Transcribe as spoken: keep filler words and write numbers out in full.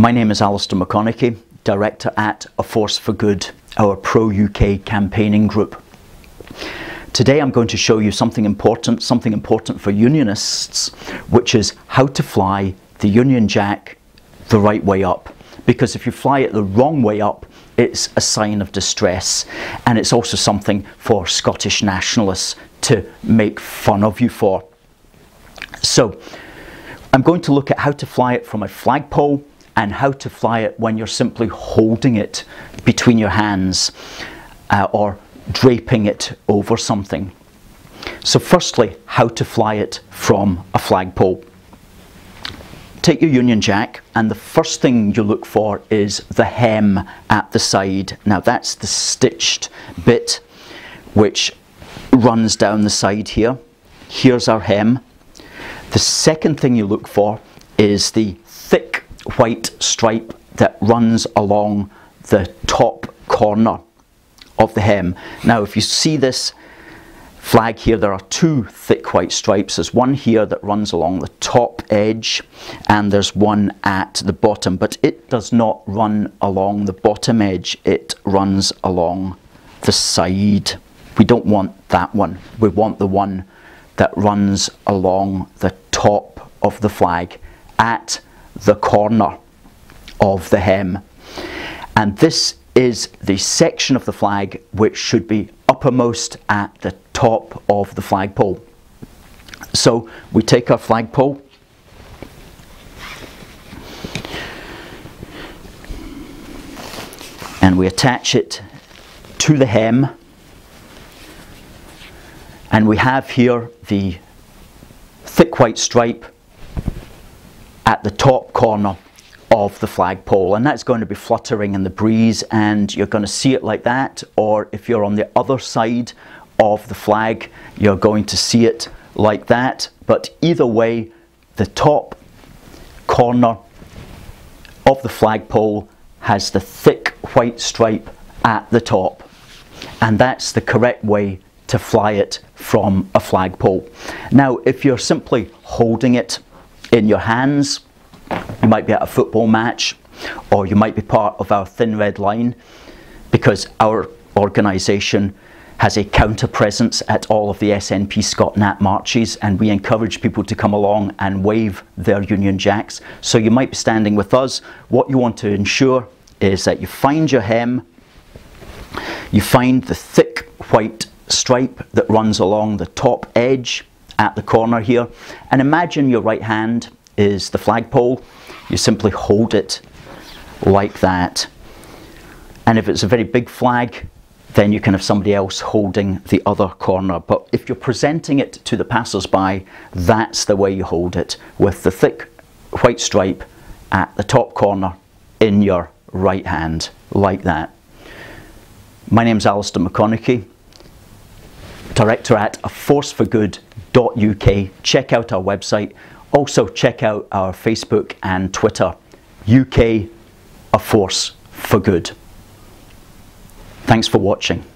My name is Alistair McConnachie, Director at A Force For Good, our pro-U K campaigning group. Today I'm going to show you something important, something important for Unionists, which is how to fly the Union Jack the right way up. Because if you fly it the wrong way up, it's a sign of distress, and it's also something for Scottish nationalists to make fun of you for. So I'm going to look at how to fly it from a flagpole and how to fly it when you're simply holding it between your hands uh, or draping it over something. So firstly, how to fly it from a flagpole. Take your Union Jack, and the first thing you look for is the hem at the side. Now that's the stitched bit which runs down the side here. Here's our hem. The second thing you look for is the thick white stripe that runs along the top corner of the hem. Now if you see this flag here, there are two thick white stripes. There's one here that runs along the top edge, and there's one at the bottom, but it does not run along the bottom edge, it runs along the side. We don't want that one. We want the one that runs along the top of the flag at the corner of the hem. And this is the section of the flag which should be uppermost at the top of the flagpole. So we take our flagpole, and we attach it to the hem, and we have here the thick white stripe at the top corner of the flagpole, and that's going to be fluttering in the breeze, and you're going to see it like that, or if you're on the other side of the flag you're going to see it like that. But either way, the top corner of the flagpole has the thick white stripe at the top, and that's the correct way to fly it from a flagpole. Now if you're simply holding it in your hands, you might be at a football match, or you might be part of our Thin Red Line, because our organisation has a counter presence at all of the S N P Scotland marches, and we encourage people to come along and wave their Union Jacks. So you might be standing with us. What you want to ensure is that you find your hem, you find the thick white stripe that runs along the top edge at the corner here, and imagine your right hand is the flagpole. You simply hold it like that, and if it's a very big flag then you can have somebody else holding the other corner, but if you're presenting it to the passers-by, that's the way you hold it, with the thick white stripe at the top corner in your right hand, like that. My name's Alistair McConnachie, Director at A Force For Good dot U K. Check out our website. Also check out our Facebook and Twitter, U K A Force For Good. Thanks for watching.